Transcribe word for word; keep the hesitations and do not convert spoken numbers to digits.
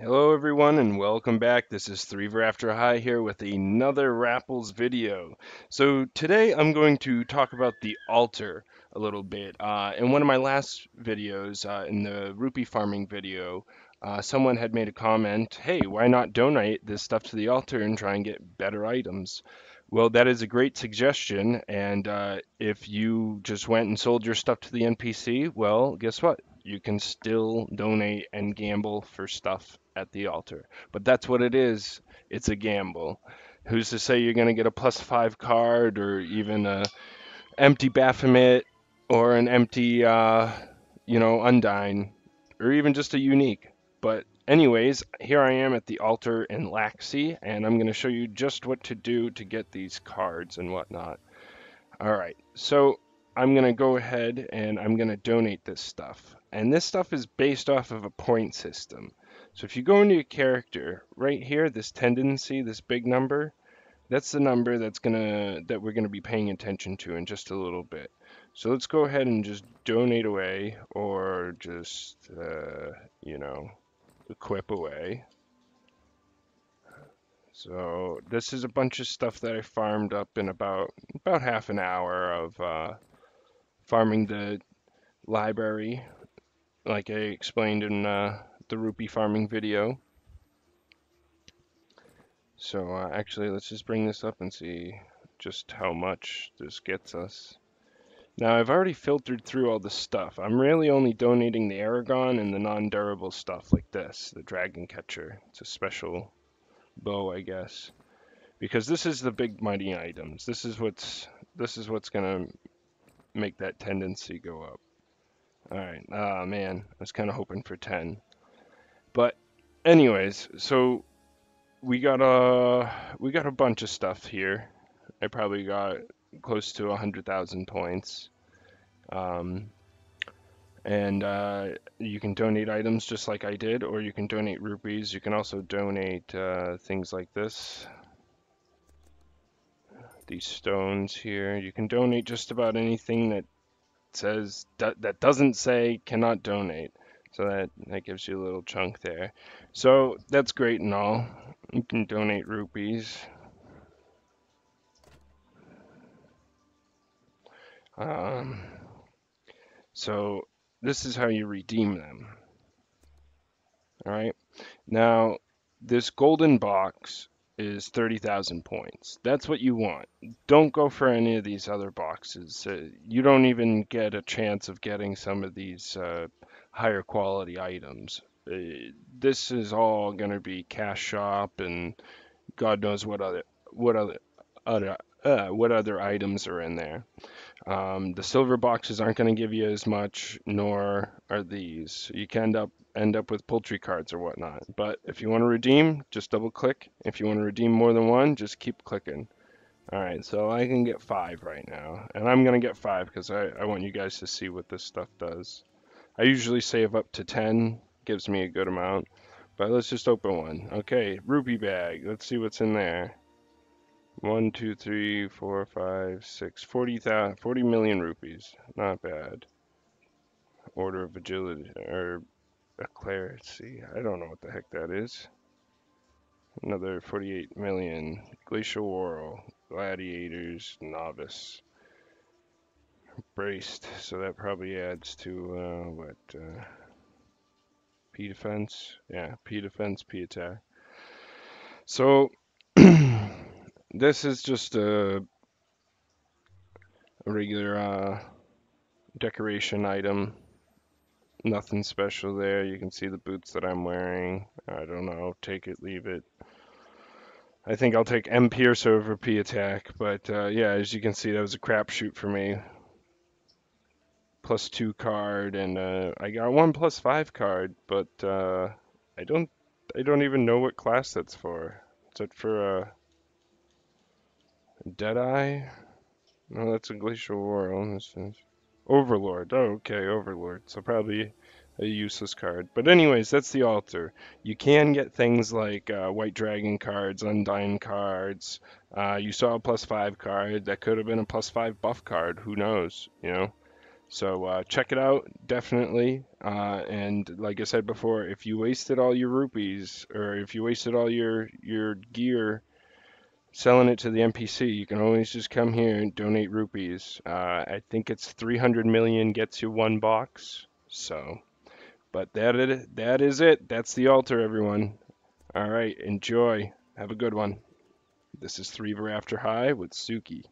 Hello everyone and welcome back. This is Threever After High here with another Rappelz video. So today I'm going to talk about the altar a little bit. Uh, in one of my last videos, uh, in the rupee farming video, uh, someone had made a comment, hey, why not donate this stuff to the altar and try and get better items? Well, that is a great suggestion, and uh, if you just went and sold your stuff to the N P C, well, guess what? You can still donate and gamble for stuff at the altar. But that's what it is. It's a gamble. Who's to say you're going to get a plus five card or even a empty Baphomet or an empty, uh, you know, Undine or even just a unique. But anyways, here I am at the altar in Laxey, and I'm going to show you just what to do to get these cards and whatnot. All right, so I'm going to go ahead and I'm going to donate this stuff. And this stuff is based off of a point system. So if you go into your character, right here, this tendency, this big number, that's the number that's gonna that we're going to be paying attention to in just a little bit. So let's go ahead and just donate away or just, uh, you know, equip away. So this is a bunch of stuff that I farmed up in about, about half an hour of uh, farming the library, like I explained in uh, the rupee farming video. So uh, actually, let's just bring this up and see just how much this gets us. Now, I've already filtered through all the stuff. I'm really only donating the Eragon and the non-durable stuff like this, the Dragon Catcher. It's a special bow, I guess, because this is the big mighty items. This is what's this is what's gonna make that tendency go up. Alright, ah, man, I was kind of hoping for ten. But anyways, so we got, a, we got a bunch of stuff here. I probably got close to one hundred thousand points. Um, and uh, you can donate items just like I did, or you can donate rupees. You can also donate uh, things like this. These stones here. You can donate just about anything that says that doesn't say cannot donate, so that that gives you a little chunk there. So that's great and all. You can donate rupees. Um, so this is how you redeem them. All right. Now this golden box is thirty thousand points. That's what you want. Don't go for any of these other boxes. Uh, you don't even get a chance of getting some of these uh, higher quality items. Uh, this is all going to be cash shop and God knows what other what other other uh, what other items are in there. Um, the silver boxes aren't going to give you as much, nor are these. You can end up end up with poultry cards or whatnot. But if you want to redeem, just double click. If you want to redeem more than one, just keep clicking. All right, so I can get five right now, and I'm going to get five because I, I want you guys to see what this stuff does. I usually save up to ten, gives me a good amount, but let's just open one. Okay, rupee bag, let's see what's in there. One, two, three, four, five, six, forty million rupees, not bad. Order of Agility, or Eclaircy. I don't know what the heck that is. Another forty-eight million. Glacial World. Gladiators. Novice. Braced. So that probably adds to, uh, what? Uh, P defense? Yeah, P defense, P attack. So, this is just a, a regular uh, decoration item. Nothing special there. You can see the boots that I'm wearing. I don't know. Take it, leave it. I think I'll take M Pierce over P attack. But uh, yeah, as you can see, that was a crapshoot for me. Plus two card, and uh, I got one plus five card, but uh, I don't. I don't even know what class that's for. Is it for a uh, Deadeye? No, that's a Glacial World. This is Overlord. Oh, okay, Overlord. So probably a useless card. But anyways, that's the altar. You can get things like uh, White Dragon cards, Undine cards. Uh, you saw a plus five card. That could have been a plus five buff card. Who knows? You know, So uh, check it out, definitely. Uh, and like I said before, if you wasted all your rupees, or if you wasted all your, your gear selling it to the N P C, you can always just come here and donate rupees. Uh, I think it's three hundred million gets you one box. So, but that is, that is it. That's the altar, everyone. All right, enjoy. Have a good one. This is Threever After High with Suki.